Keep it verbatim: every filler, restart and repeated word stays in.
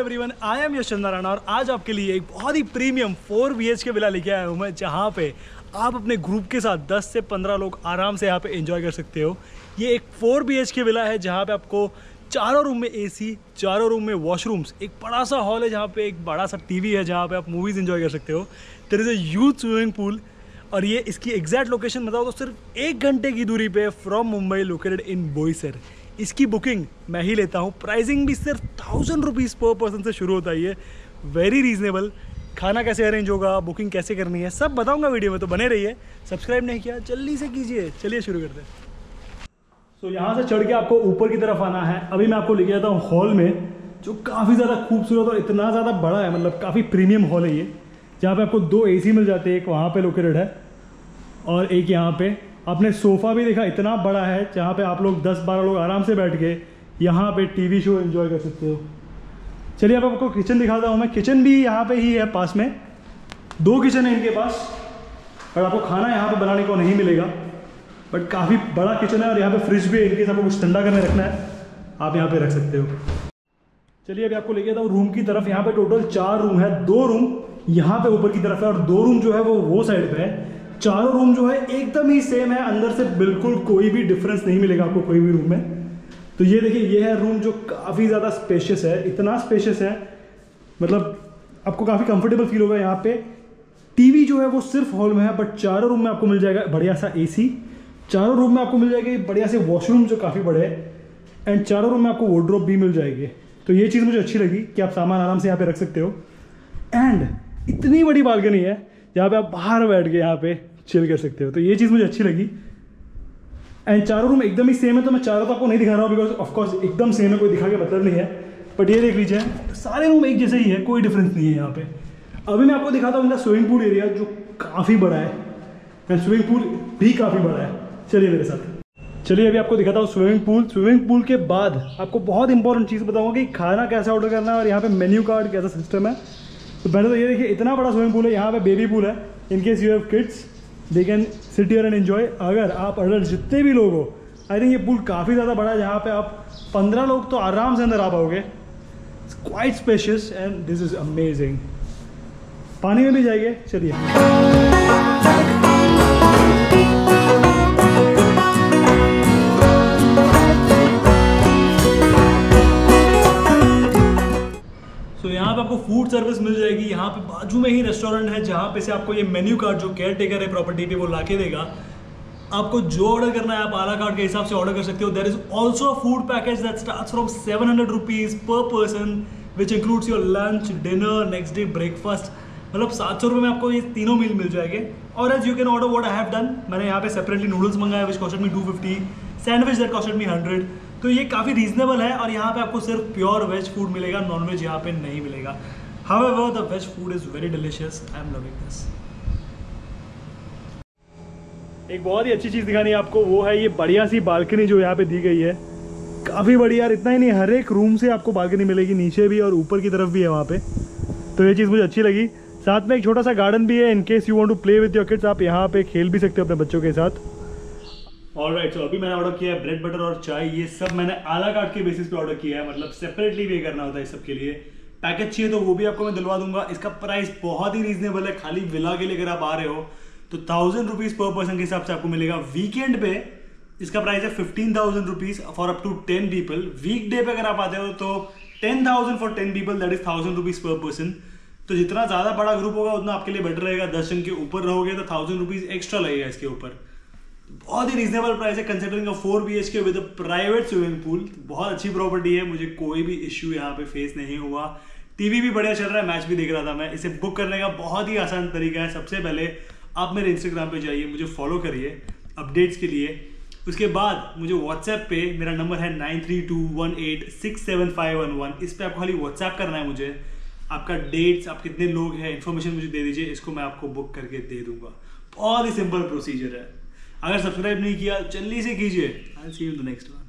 Everyone, I am यश चंद्राना और आज आपके लिए एक बहुत ही premium four B H K villa लेके आया हूँ मैं, जहाँ पे आप अपने ग्रुप के साथ दस से पंद्रह लोग आराम से यहाँ पे एंजॉय कर सकते हो। ये एक four B H K villa है जहाँ पे आपको चारों रूम में एसी, चारों रूम में वॉशरूम्स, एक बड़ा सा हॉल है जहाँ पे एक बड़ा सा टीवी है जहाँ पे आप मूवीज़ एंजॉय कर सकते हो। There is a huge swimming pool और ये इसकी एग्जैक्ट लोकेशन बताओ तो सिर्फ एक घंटे की दूरी पे from Mumbai, located in Boisar. इसकी बुकिंग मैं ही लेता हूँ, प्राइसिंग भी सिर्फ थाउजेंड रुपीज़ पर पर्सन से शुरू होता है। ये वेरी रीजनेबल। खाना कैसे अरेंज होगा, बुकिंग कैसे करनी है, सब बताऊँगा वीडियो में, तो बने रहिए। सब्सक्राइब नहीं किया, जल्दी से कीजिए। चलिए शुरू करते हैं। तो so, यहाँ से चढ़ के आपको ऊपर की तरफ आना है। अभी मैं आपको लेके जाता हूँ हॉल में, जो काफ़ी ज़्यादा खूबसूरत और इतना ज़्यादा बड़ा है, मतलब काफ़ी प्रीमियम हॉल है ये, जहाँ पे आपको दो एसी मिल जाते हैं। एक वहाँ पे लोकेटेड है और एक यहाँ पे। आपने सोफ़ा भी देखा, इतना बड़ा है, जहाँ पे आप लोग दस बारह लोग आराम से बैठ के यहाँ पे टीवी शो एंजॉय कर सकते हो। चलिए अब आपको किचन दिखाता हूँ मैं। किचन भी यहाँ पे ही है पास में, दो किचन है इनके पास, और आपको खाना यहाँ पर बनाने को नहीं मिलेगा, बट काफ़ी बड़ा किचन है। और यहाँ पर फ्रिज भी है, इनकेस आपको कुछ ठंडा करने रखना है आप यहाँ पर रख सकते हो। चलिए अभी आपको लेके जाता हूँ रूम की तरफ। यहाँ पे टोटल चार रूम है, दो रूम यहाँ पे ऊपर की तरफ है और दो रूम जो है वो वो साइड पे है। चारों रूम जो है एकदम ही सेम है, अंदर से बिल्कुल कोई भी डिफरेंस नहीं मिलेगा आपको कोई भी रूम में। तो ये देखिए, ये है रूम जो काफ़ी ज़्यादा स्पेशियस है, इतना स्पेशियस है, मतलब आपको काफ़ी कंफर्टेबल फील होगा यहाँ पे। टीवी जो है वो सिर्फ हॉल में है, बट चारों रूम में आपको मिल जाएगा बढ़िया सा एसी, चारों रूम में आपको मिल जाएगी बढ़िया से वॉशरूम जो काफ़ी बड़े हैं, एंड चारों रूम में आपको वार्डरोब भी मिल जाएगी। तो ये चीज़ मुझे अच्छी लगी कि आप सामान आराम से यहाँ पे रख सकते हो। एंड इतनी बड़ी बालकनी है जहाँ पे आप बाहर बैठ के यहाँ पे चिल कर सकते हो, तो ये चीज़ मुझे अच्छी लगी। एंड चारों रूम एकदम ही सेम है, तो मैं चारों तो आपको नहीं दिखा रहा हूँ बिकॉज ऑफकोर्स एकदम सेम है, कोई दिखा के मतलब नहीं है। बट ये देख लीजिए, सारे रूम एक जैसे ही है, कोई डिफरेंस नहीं है यहाँ पे। अभी मैं आपको दिखाता हूँ इनका स्विमिंग पूल एरिया जो काफ़ी बड़ा है, एंड स्विमिंग पूल भी काफ़ी बड़ा है। चलिए मेरे साथ, चलिए अभी आपको दिखाता हूँ स्विमिंग पूल। स्विमिंग पूल के बाद आपको बहुत इंपॉर्टेंट चीज़ बताऊँगा कि खाना कैसे ऑर्डर करना है और यहाँ पे मेन्यू कार्ड कैसा सिस्टम है। तो पहले तो ये देखिए, इतना बड़ा स्विमिंग पूल है, यहाँ पे बेबी पूल है। In case you have kids, they can sit here and enjoy. अगर आप अडल्ट जितने भी लोग हो, आई थिंक ये पूल काफ़ी ज़्यादा बड़ा है, जहाँ पर आप पंद्रह लोग तो आराम से अंदर आ पाओगे। Quite spacious and this is amazing. पानी में भी जाइए। चलिए आपको फूड सर्विस मिल जाएगी। यहाँ पे बाजू में ही रेस्टोरेंट है, जहाँ पे से आपको ये मेन्यू कार्ड जो केयर टेकर है प्रॉपर्टी पे वो लाके देगा। आपको जो ऑर्डर करना है आप आला कार्ड के हिसाब से ऑर्डर कर सकते हो। There is also food package that starts from seven hundred rupees per person, which includes your lunch, dinner, next day breakfast. मतलब सात सौ रुपये में आपको ये तीनों मील मिल जाएंगे। और as you can order what I have done, मैंने यहाँ पे सेपरेटली नूडल्स मंगाया which costed me two fifty, sandwich that costed me hundred. तो ये काफ़ी रीजनेबल है और यहाँ पे आपको सिर्फ प्योर वेज फूड मिलेगा, नॉन वेज यहाँ पे नहीं मिलेगा। However the veg food is very delicious, I am loving this. एक बहुत ही अच्छी चीज़ दिखानी है आपको, वो है ये बढ़िया सी बालकनी जो यहाँ पे दी गई है, काफ़ी बढ़िया। और इतना ही नहीं, हर एक रूम से आपको बालकनी मिलेगी, नीचे भी और ऊपर की तरफ भी है वहाँ पे। तो ये चीज़ मुझे अच्छी लगी। साथ में एक छोटा सा गार्डन भी है, in case you want to play with your kids, आप यहाँ पे खेल भी सकते हो अपने बच्चों के साथ। ऑलराइट, सो अभी मैंने ऑर्डर किया है ब्रेड बटर और चाय। ये सब मैंने आला कार्ड के बेसिस पे ऑर्डर किया है, मतलब सेपरेटली पे करना होता है इस सब के लिए। पैकेज चाहिए तो वो भी आपको मैं दिलवा दूंगा। इसका प्राइस बहुत ही रीजनेबल है, खाली विला के लेकर आप आ रहे हो तो थाउजेंड रुपीज़ पर पर्सन के हिसाब से आपको मिलेगा। वीकेंड पे इसका प्राइस है fifteen thousand rupees for up to ten people. Week day पर अगर आप आते हो तो ten thousand for ten people, that is thousand rupees per person. तो जितना ज़्यादा बड़ा ग्रुप होगा उतना आपके लिए बेटर रहेगा। दस जन के ऊपर रहोगे तो थाउजेंड रुपीज़ एक्स्ट्रा लगेगा इसके ऊपर। बहुत ही रीजनेबल प्राइस है considering a four B H K with a private swimming pool. बहुत अच्छी प्रॉपर्टी है, मुझे कोई भी इश्यू यहाँ पे फेस नहीं हुआ। टीवी भी बढ़िया चल रहा है, मैच भी देख रहा था मैं। इसे बुक करने का बहुत ही आसान तरीका है। सबसे पहले आप मेरे इंस्टाग्राम पे जाइए, मुझे फॉलो करिए अपडेट्स के लिए। उसके बाद मुझे व्हाट्सएप पे, मेरा नंबर है nine three two one eight six seven five one one, इस पर आपको खाली व्हाट्सएप करना है मुझे। आपका डेट्स, आप कितने लोग हैं, इन्फॉर्मेशन मुझे दे दीजिए, इसको मैं आपको बुक करके दे दूंगा। बहुत ही सिंपल प्रोसीजर है। अगर सब्सक्राइब नहीं किया जल्दी से कीजिए। I will see you in the next one.